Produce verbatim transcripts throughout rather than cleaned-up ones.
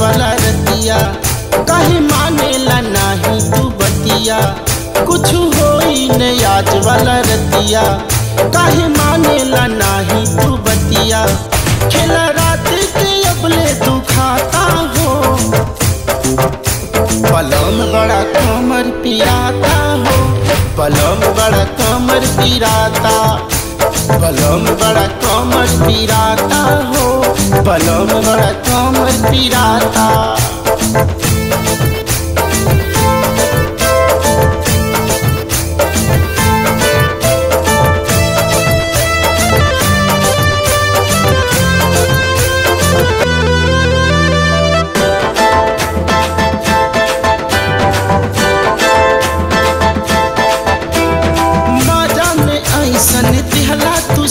वाला रतिया काहे माने ला नाही तू बतिया, कुछ होई न आज वाला रतिया काहे माने ला नाही तू बतिया। खेला रात के अबले तू खाता हो, पलम बड़ा कमर पिराता हो, पलम बड़ा कमर पिराता, पलम बड़ा कमर पिराता हो, पलम बड़ा कमर पिराता।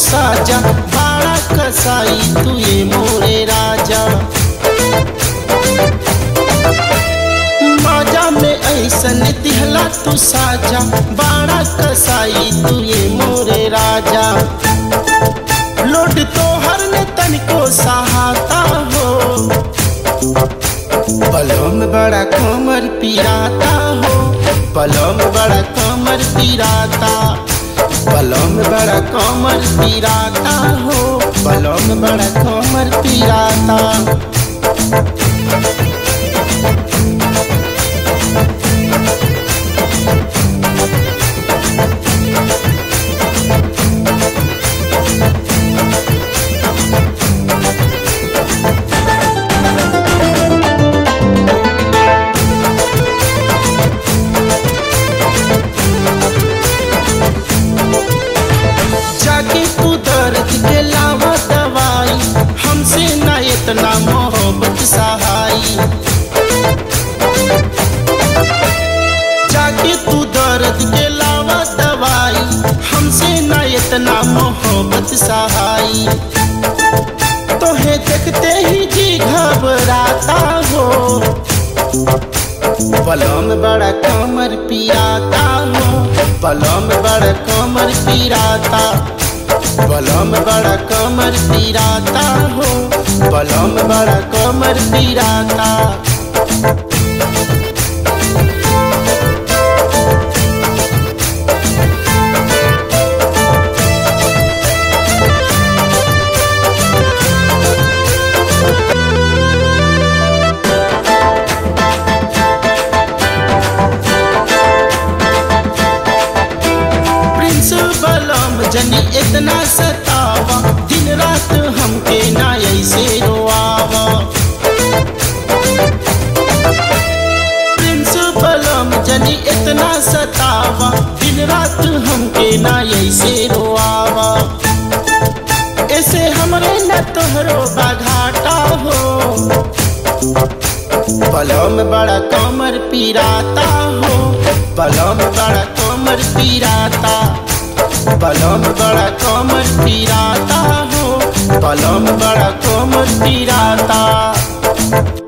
साजा बाड़ा कसाई तू ये मोरे राजा, माजा में ऐसन तिहला तू साजा बाड़ा कसाई तू ये मोरे राजा। लोड तो हर ने तन को सहाता हो, पलम बड़ा कमर पिराता हो, पलम बड़ा कमर पिराता, पलम बड़ा कमर पिराता हो, पलम बड़ा कमर पिराता। इतना मोहब्बत सहाई जाके तू दर्द के लावा दवाई, हमसे ना इतना मोहब्बत सहाई। तोहे देखते ही जी घबराता हो, पलम बड़ा कमर पिराता हो, पलम बड़ा कमर पिराता, पलम बड़ा कमर पिराता हो, पलम बड़ा कमर पिराता। जनी इतना सतावा दिन रात हमके ना ऐसे रोआवा, प्रिंस बलम जनी इतना सतावा दिन रात हमके ना ऐसे रोआवा। ऐसे हमरे न तोहरो बाघाटा हो, पलम बड़ा कमर पिराता हो, पलम बड़ा कमर पिराता, पलम बड़ा कमर पिराता हो, पलम बड़ा कमर पिराता।